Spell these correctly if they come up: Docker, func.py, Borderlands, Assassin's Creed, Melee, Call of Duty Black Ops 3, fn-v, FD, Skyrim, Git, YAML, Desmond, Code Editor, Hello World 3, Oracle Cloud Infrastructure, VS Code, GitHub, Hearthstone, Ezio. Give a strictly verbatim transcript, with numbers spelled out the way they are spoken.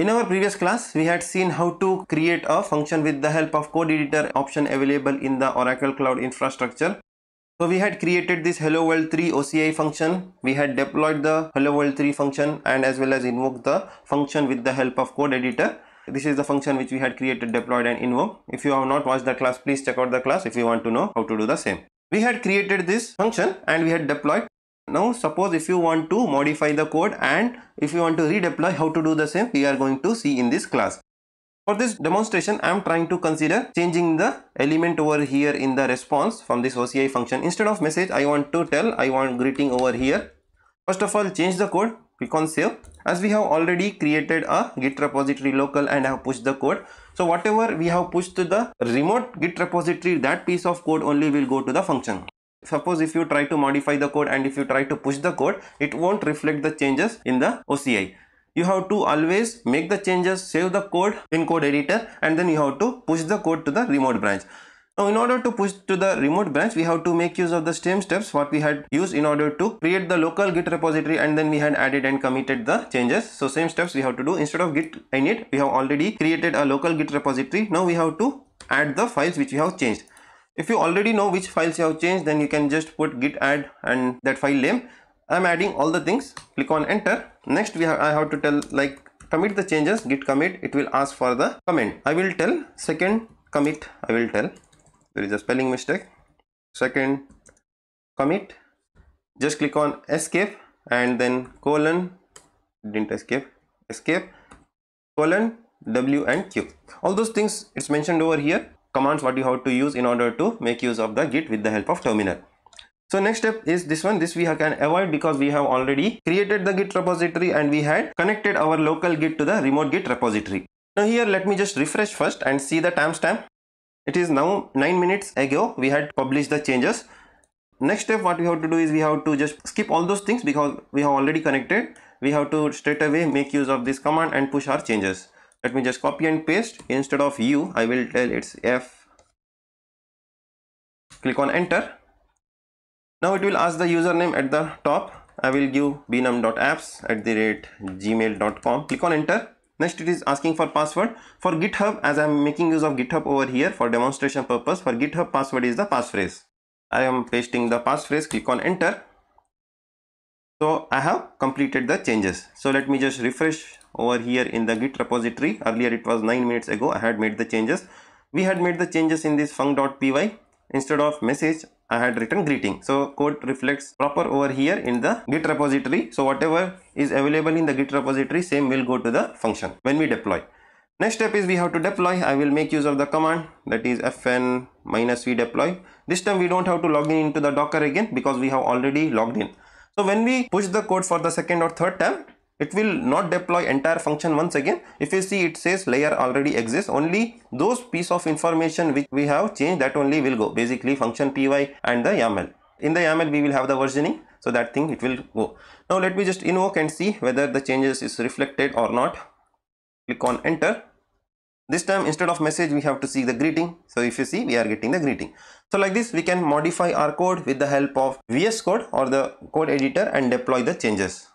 In our previous class, we had seen how to create a function with the help of code editor option available in the Oracle Cloud Infrastructure. So we had created this Hello World three O C I function, we had deployed the Hello World three function and as well as invoked the function with the help of code editor. This is the function which we had created, deployed and invoked. If you have not watched the class, please check out the class if you want to know how to do the same. We had created this function and we had deployed. Now suppose if you want to modify the code and if you want to redeploy, how to do the same we are going to see in this class. For this demonstration, I am trying to consider changing the element over here in the response from this O C I function. Instead of message, I want to tell, I want greeting over here. First of all, change the code, click on save. As we have already created a Git repository local and have pushed the code. So whatever we have pushed to the remote Git repository, that piece of code only will go to the function. Suppose if you try to modify the code and if you try to push the code, it won't reflect the changes in the O C I. You have to always make the changes, save the code in code editor, and then you have to push the code to the remote branch. Now in order to push to the remote branch, we have to make use of the same steps what we had used in order to create the local Git repository and then we had added and committed the changes. So same steps we have to do. Instead of Git init, we have already created a local Git repository. Now we have to add the files which we have changed. If you already know which files you have changed, then you can just put git add and that file name. I am adding all the things, click on enter. Next we have, I have to tell like commit the changes, git commit, it will ask for the comment. I will tell second commit, I will tell, there is a spelling mistake, second commit, just click on escape and then colon, didn't escape, escape, colon, W and Q. All those things it's mentioned over here. Commands what you have to use in order to make use of the Git with the help of terminal. So next step is this one. This we can avoid because we have already created the Git repository and we had connected our local Git to the remote Git repository. Now here let me just refresh first and see the timestamp. It is now nine minutes ago we had published the changes. Next step what we have to do is we have to just skip all those things because we have already connected. We have to straight away make use of this command and push our changes. Let me just copy and paste. Instead of U, I will tell it's F. Click on enter. Now it will ask the username at the top. I will give bnum.apps at the rate gmail.com. Click on enter. Next it is asking for password. For GitHub, as I am making use of GitHub over here for demonstration purpose, for GitHub password is the passphrase. I am pasting the passphrase. Click on enter. So I have completed the changes. So let me just refresh over here in the Git repository. Earlier it was nine minutes ago I had made the changes. We had made the changes in this func.py. Instead of message, I had written greeting. So code reflects proper over here in the Git repository. So whatever is available in the Git repository, same will go to the function when we deploy. Next step is we have to deploy. I will make use of the command that is fn-v deploy. This time we don't have to log in into the Docker again because we have already logged in. So when we push the code for the second or third time, it will not deploy entire function once again. If you see, it says layer already exists. Only those piece of information which we have changed, that only will go. Basically func.py and the YAML. In the YAML we will have the versioning. So that thing it will go. Now let me just invoke and see whether the changes is reflected or not. Click on enter. This time instead of message we have to see the greeting. So if you see, we are getting the greeting. So like this we can modify our code with the help of V S Code or the code editor and deploy the changes.